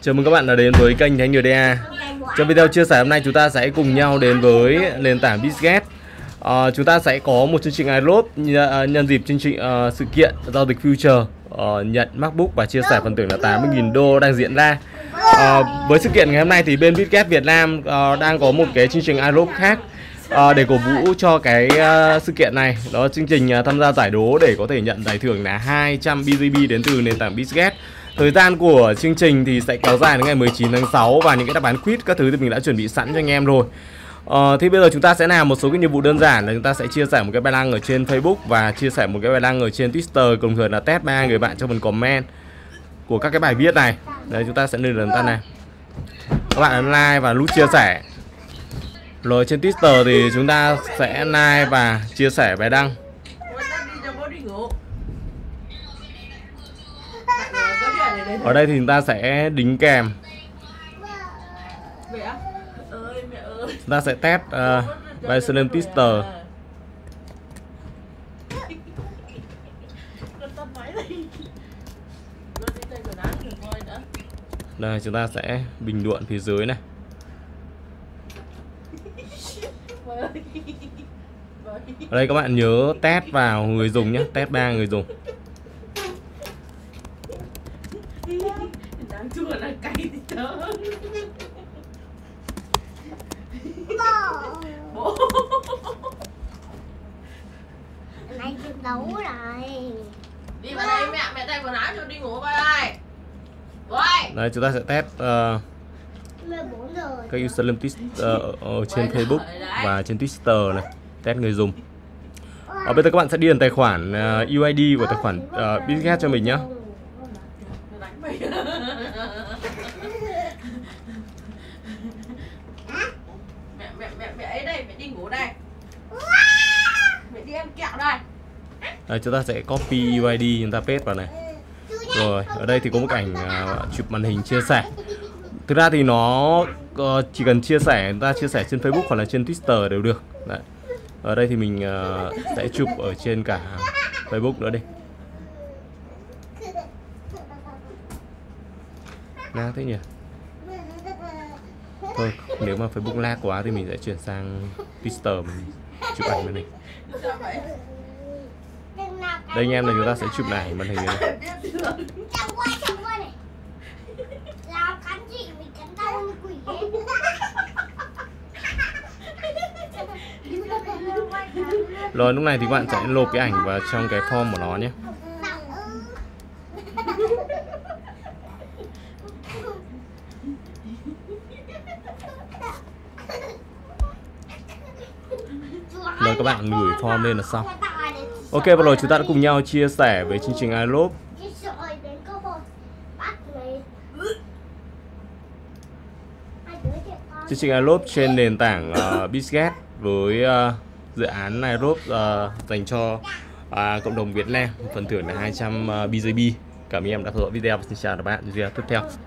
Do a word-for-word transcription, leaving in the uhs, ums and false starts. Chào mừng các bạn đã đến với kênh The Anh lờ đê a. Trong video chia sẻ hôm nay chúng ta sẽ cùng nhau đến với nền tảng Bitget. À, chúng ta sẽ có một chương trình iDrop nhân dịp chương trình uh, sự kiện giao dịch future uh, nhận MacBook và chia sẻ phần thưởng là tám mươi nghìn đô đang diễn ra. À, với sự kiện ngày hôm nay thì bên Bitget Việt Nam uh, đang có một cái chương trình iDrop khác uh, để cổ vũ cho cái uh, sự kiện này. Đó là chương trình uh, tham gia giải đố để có thể nhận giải thưởng là hai trăm B G B đến từ nền tảng Bitget. Thời gian của chương trình thì sẽ kéo dài đến ngày mười chín tháng sáu và những cái đáp án quiz các thứ thì mình đã chuẩn bị sẵn cho anh em rồi. Ờ, thì bây giờ chúng ta sẽ làm một số cái nhiệm vụ đơn giản là chúng ta sẽ chia sẻ một cái bài đăng ở trên Facebook và chia sẻ một cái bài đăng ở trên Twitter, cùng thời là test ba người bạn trong phần comment của các cái bài viết này. Đấy, chúng ta sẽ lên lần ta này. Các bạn ấn like và nút chia sẻ. Rồi trên Twitter thì chúng ta sẽ like và chia sẻ bài đăng. Ở đây thì chúng ta sẽ đính kèm. Chúng ta sẽ test uh, bài slam Twitter. Đây chúng ta sẽ bình luận phía dưới này. Ở đây các bạn nhớ test vào người dùng nhé, test ba người dùng. Anh đấu rồi. Đi vào đây mẹ, mẹ thay quần áo cho đi ngủ coi ơi. Rồi. Đây chúng ta sẽ test uh, các user lên uh, trên Facebook và trên Twitter này, test người dùng. Ở bây giờ các bạn sẽ điền tài khoản uh, u i đê của tài khoản uh, Bitget cho mình nhé. Đây, chúng ta sẽ copy u i đê chúng ta paste vào này. Rồi ở đây thì có một ảnh uh, chụp màn hình chia sẻ. Thực ra thì nó uh, chỉ cần chia sẻ, chúng ta chia sẻ trên Facebook hoặc là trên Twitter đều được. Đấy. Ở đây thì mình uh, sẽ chụp ở trên cả Facebook nữa đi. Lag thế nhỉ? Thôi nếu mà Facebook lag quá thì mình sẽ chuyển sang Twitter mình chụp ảnh màn hình. Đây anh em này, chúng ta sẽ chụp này màn hình này. Rồi lúc này thì các bạn sẽ lột cái ảnh vào trong cái form của nó nhé. Rồi các bạn gửi form lên là xong. Ok, và rồi chúng ta đã cùng nhau chia sẻ về chương trình iDrop. Chương trình iDrop trên nền tảng uh, Bitget với uh, dự án iDrop uh, dành cho uh, cộng đồng Việt Nam, phần thưởng là hai trăm B G B. Cảm ơn em đã theo dõi video và xin chào các bạn video tiếp theo.